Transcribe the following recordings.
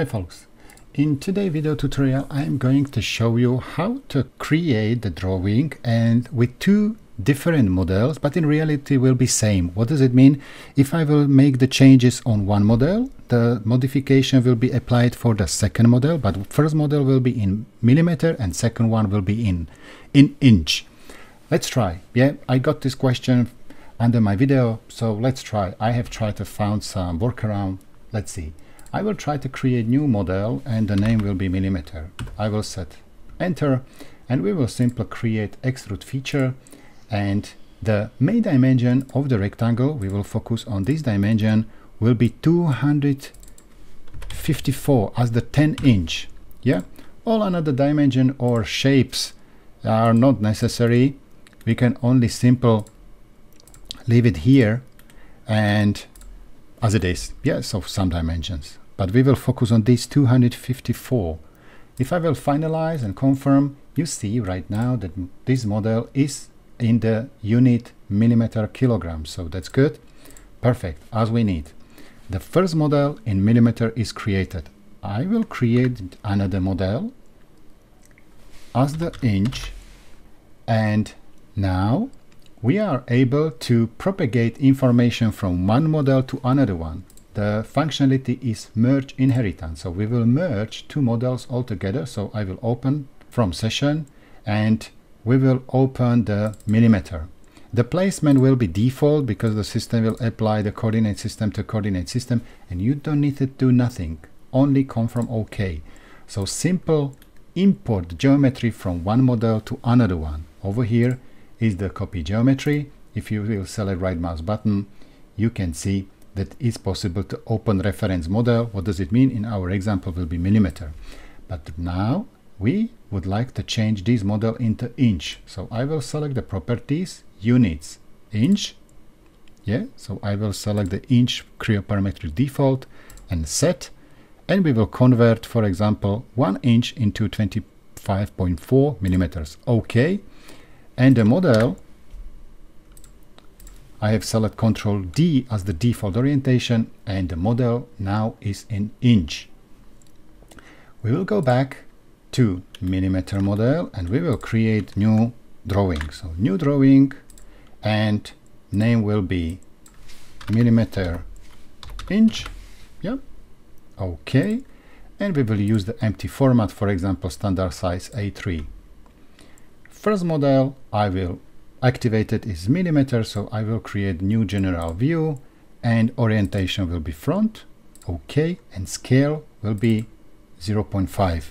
Hi folks, in today's video tutorial I'm going to show you how to create the drawing and with two different models, but in reality will be same. What does it mean? If I will make the changes on one model, the modification will be applied for the second model, but first model will be in millimeter and second one will be in inch. Let's try. Yeah, I got this question under my video, so let's try. I have tried to find some workaround. Let's see. I will try to create new model and the name will be millimeter. I will set enter and we will simply create extrude feature, and the main dimension of the rectangle, we will focus on this dimension, will be 254 as the 10 inch. Yeah, all another dimension or shapes are not necessary. We can only simply leave it here and as it is, yes, of some dimensions. But we will focus on this 254. If I will finalize and confirm, you see right now that this model is in the unit millimeter kilogram. So that's good. Perfect, as we need. The first model in millimeter is created. I will create another model as the inch. And now we are able to propagate information from one model to another one. The functionality is merge inheritance. So we will merge two models all together. So I will open from session and we will open the millimeter. The placement will be default because the system will apply the coordinate system to coordinate system and you don't need to do nothing, only confirm OK. So simple import geometry from one model to another one. Over here is the copy geometry. If you will select right mouse button, you can see that it's possible to open reference model. What does it mean? In our example will be millimeter. But now we would like to change this model into inch. So I will select the properties, units, inch. Yeah, so I will select the inch Creo Parametric default and set. And we will convert, for example, 1 inch into 25.4 millimeters. Okay. And the model, I have selected Control D as the default orientation, and the model now is in inch. We will go back to millimeter model and we will create new drawing. So new drawing and name will be millimeter inch. Yep. Okay. And we will use the empty format, for example, standard size A3. First model, I will activate it is millimeter, so I will create new general view and orientation will be front, okay, and scale will be 0.5.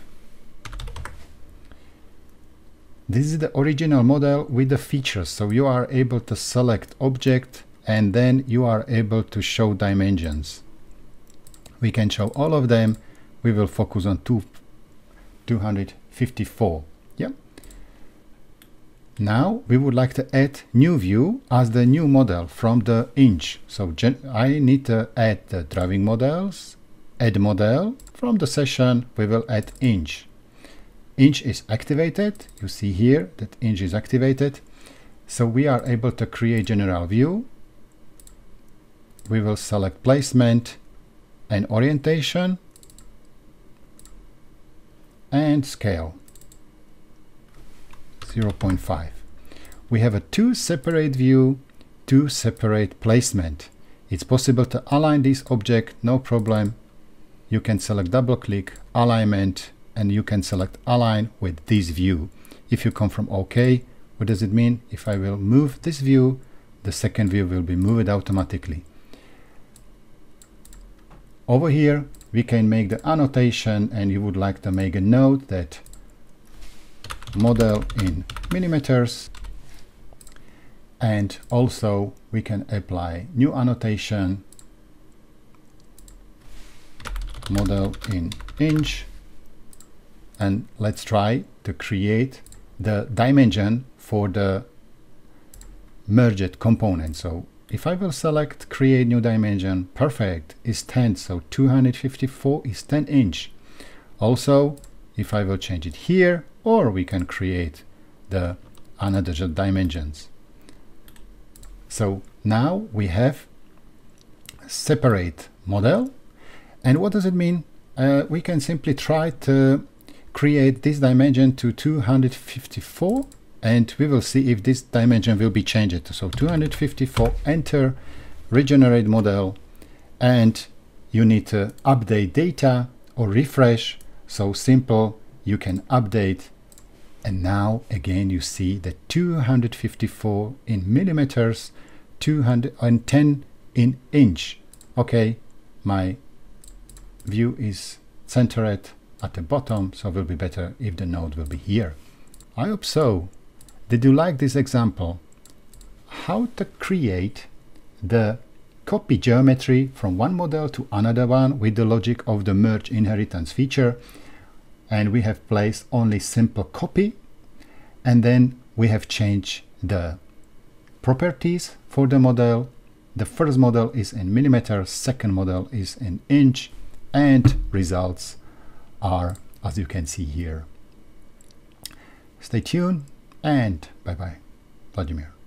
This is the original model with the features, so you are able to select object and then you are able to show dimensions. We can show all of them, we will focus on 254. Now we would like to add new view as the new model from the inch. So I need to add the drawing models, add model. From the session, we will add inch. Inch is activated. You see here that inch is activated. So we are able to create general view. We will select placement and orientation and scale. 0.5. We have a two separate view, two separate placement. It's possible to align this object, no problem. You can select double click, alignment, and you can select align with this view. If you come from OK, what does it mean? If I will move this view, the second view will be moved automatically. Over here, we can make the annotation and you would like to make a note that model in millimeters, and also we can apply new annotation model in inch, and let's try to create the dimension for the merged component. So if I will select create new dimension, perfect, is 10, so 254 is 10 inch. Also if I will change it here, or we can create the another dimensions. So now we have separate model. And what does it mean? we can simply try to create this dimension to 254, and we will see if this dimension will be changed. So 254, enter, regenerate model, and you need to update data or refresh. So simple, you can update, and now again you see that 254 in millimeters, 210 in inch. Okay, my view is centered at the bottom, so it will be better if the node will be here. I hope so. Did you like this example? How to create the copy geometry from one model to another one with the logic of the merge inheritance feature. And we have placed only simple copy, and then we have changed the properties for the model. The first model is in millimeters, second model is in inch, and results are as you can see here. Stay tuned and bye bye. Vladimir.